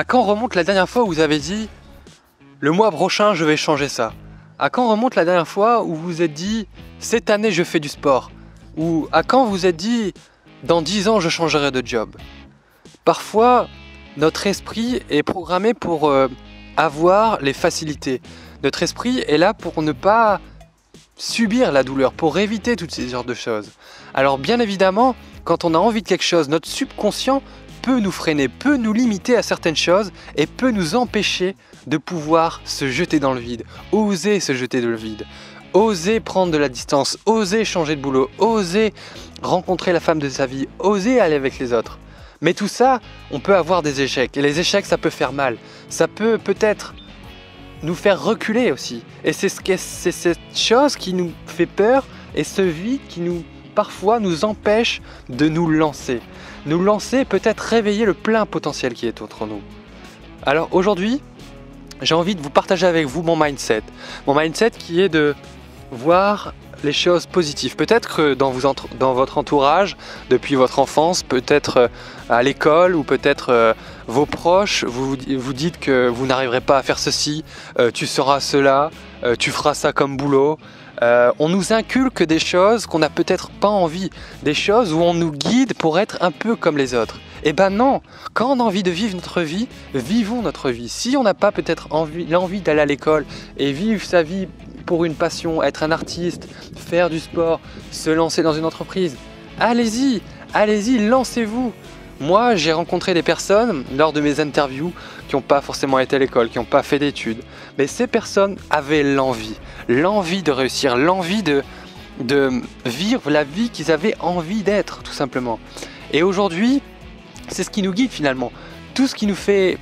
À quand remonte la dernière fois où vous avez dit « le mois prochain, je vais changer ça ». À quand remonte la dernière fois où vous vous êtes dit « cette année, je fais du sport ». Ou à quand vous vous êtes dit « dans 10 ans, je changerai de job ». Parfois, notre esprit est programmé pour avoir les facilités. Notre esprit est là pour ne pas subir la douleur, pour éviter toutes ces genres de choses. Alors bien évidemment, quand on a envie de quelque chose, notre subconscient peut nous freiner, peut nous limiter à certaines choses et peut nous empêcher de pouvoir se jeter dans le vide, oser se jeter dans le vide, oser prendre de la distance, oser changer de boulot, oser rencontrer la femme de sa vie, oser aller avec les autres. Mais tout ça, on peut avoir des échecs, et les échecs, ça peut faire mal, ça peut peut-être nous faire reculer aussi. Et c'est cette chose qui nous fait peur et ce vide qui nous, parfois, nous empêche de nous lancer. Nous lancer, peut-être réveiller le plein potentiel qui est autour de nous. Alors aujourd'hui, j'ai envie de vous partager avec vous mon mindset. Mon mindset qui est de voir les choses positives. Peut-être que dans votre entourage, depuis votre enfance, peut-être à l'école ou peut-être vos proches, vous dites que vous n'arriverez pas à faire ceci, tu seras cela, tu feras ça comme boulot. On nous inculque des choses qu'on n'a peut-être pas envie, des choses où on nous guide pour être un peu comme les autres. Eh ben non, quand on a envie de vivre notre vie, vivons notre vie. Si on n'a pas peut-être l'envie d'aller à l'école et vivre sa vie pour une passion, être un artiste, faire du sport, se lancer dans une entreprise, allez-y, allez-y, lancez-vous. Moi, j'ai rencontré des personnes lors de mes interviews qui n'ont pas forcément été à l'école, qui n'ont pas fait d'études, mais ces personnes avaient l'envie de réussir, l'envie de vivre la vie qu'ils avaient envie d'être, tout simplement. Et aujourd'hui, c'est ce qui nous guide finalement. Tout ce qui nous fait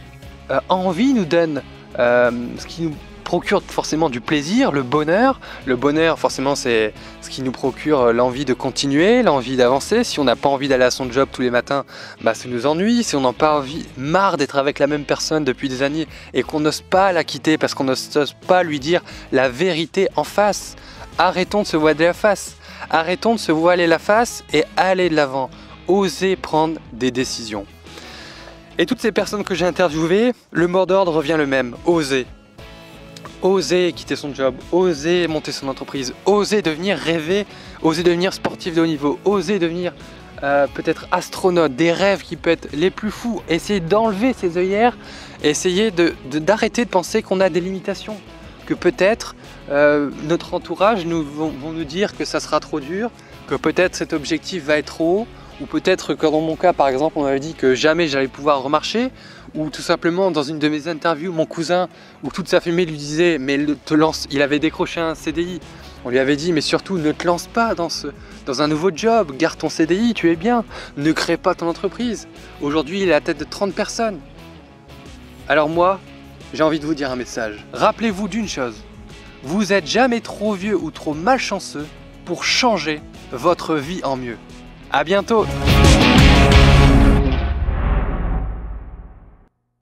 envie nous donne, ce qui nous procure forcément du plaisir, le bonheur. Le bonheur, forcément, c'est ce qui nous procure l'envie de continuer, l'envie d'avancer. Si on n'a pas envie d'aller à son job tous les matins, bah, ça nous ennuie. Si on n'a pas marre d'être avec la même personne depuis des années et qu'on n'ose pas la quitter parce qu'on n'ose pas lui dire la vérité en face, arrêtons de se voiler la face. Arrêtons de se voiler la face et aller de l'avant. Oser prendre des décisions. Et toutes ces personnes que j'ai interviewées, le mot d'ordre revient le même, oser. Oser quitter son job, oser monter son entreprise, oser devenir rêver, oser devenir sportif de haut niveau, oser devenir peut-être astronaute, des rêves qui peuvent être les plus fous. Essayez d'enlever ces œillères, essayez d'arrêter de penser qu'on a des limitations, que peut-être notre entourage vont nous dire que ça sera trop dur, que peut-être cet objectif va être trop haut, ou peut-être que dans mon cas par exemple on m'avait dit que jamais j'allais pouvoir remarcher, ou tout simplement dans une de mes interviews mon cousin où toute sa famille lui disait mais te lance, il avait décroché un CDI, on lui avait dit mais surtout ne te lance pas dans un nouveau job, garde ton CDI, tu es bien, ne crée pas ton entreprise. Aujourd'hui il est à la tête de 30 personnes. Alors moi j'ai envie de vous dire un message, rappelez-vous d'une chose, vous n'êtes jamais trop vieux ou trop malchanceux pour changer votre vie en mieux. À bientôt.